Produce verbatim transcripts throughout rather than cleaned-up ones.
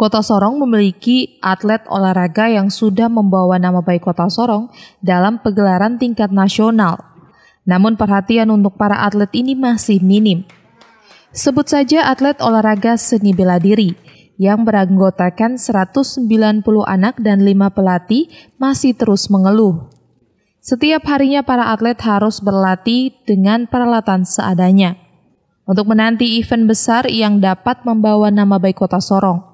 Kota Sorong memiliki atlet olahraga yang sudah membawa nama baik Kota Sorong dalam pegelaran tingkat nasional. Namun perhatian untuk para atlet ini masih minim. Sebut saja atlet olahraga seni bela diri yang beranggotakan seratus sembilan puluh anak dan lima pelatih masih terus mengeluh. Setiap harinya para atlet harus berlatih dengan peralatan seadanya untuk menanti event besar yang dapat membawa nama baik Kota Sorong.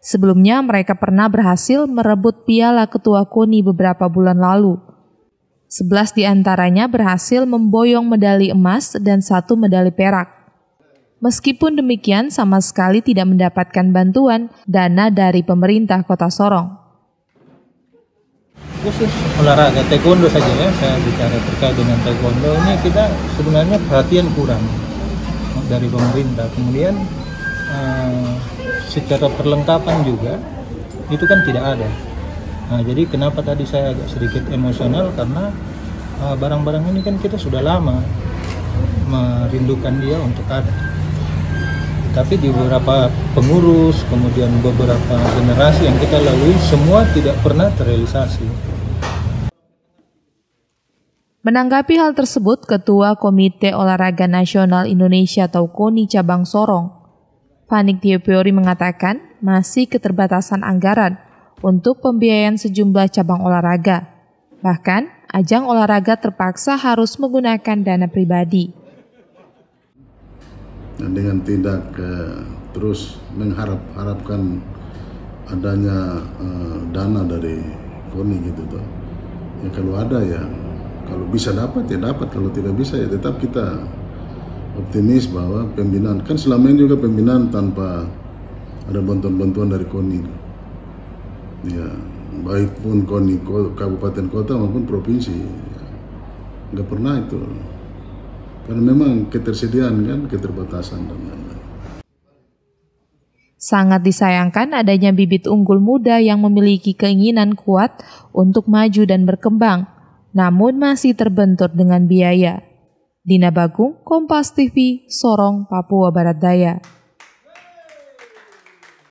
Sebelumnya mereka pernah berhasil merebut piala ketua KONI beberapa bulan lalu. sebelas diantaranya berhasil memboyong medali emas dan satu medali perak. Meskipun demikian sama sekali tidak mendapatkan bantuan dana dari pemerintah Kota Sorong. Khusus olahraga taekwondo saja ya, saya bicara terkait dengan taekwondo ini kita sebenarnya perhatian kurang dari pemerintah. Kemudian eh, secara perlengkapan juga itu kan tidak ada. Nah, jadi kenapa tadi saya agak sedikit emosional karena uh, barang-barang ini kan kita sudah lama merindukan dia untuk ada. Tapi di beberapa pengurus, kemudian beberapa generasi yang kita lalui, semua tidak pernah terrealisasi. Menanggapi hal tersebut, Ketua Komite Olahraga Nasional Indonesia atau KONI Cabang Sorong, Fanik Tehupeiory mengatakan masih keterbatasan anggaran untuk pembiayaan sejumlah cabang olahraga. Bahkan, ajang olahraga terpaksa harus menggunakan dana pribadi. Dan dengan tidak eh, terus mengharap-harapkan adanya eh, dana dari KONI gitu toh. Ya kalau ada ya, kalau bisa dapat ya dapat, kalau tidak bisa ya tetap kita optimis bahwa pembinaan, kan selama ini juga pembinaan tanpa ada bantuan-bantuan dari KONI ya, baik pun KONI kabupaten kota maupun provinsi ya, nggak pernah itu karena memang ketersediaan kan, keterbatasan dan lain-lain. Sangat disayangkan adanya bibit unggul muda yang memiliki keinginan kuat untuk maju dan berkembang namun masih terbentur dengan biaya. Dina Bagung, Kompas T V, Sorong, Papua Barat Daya.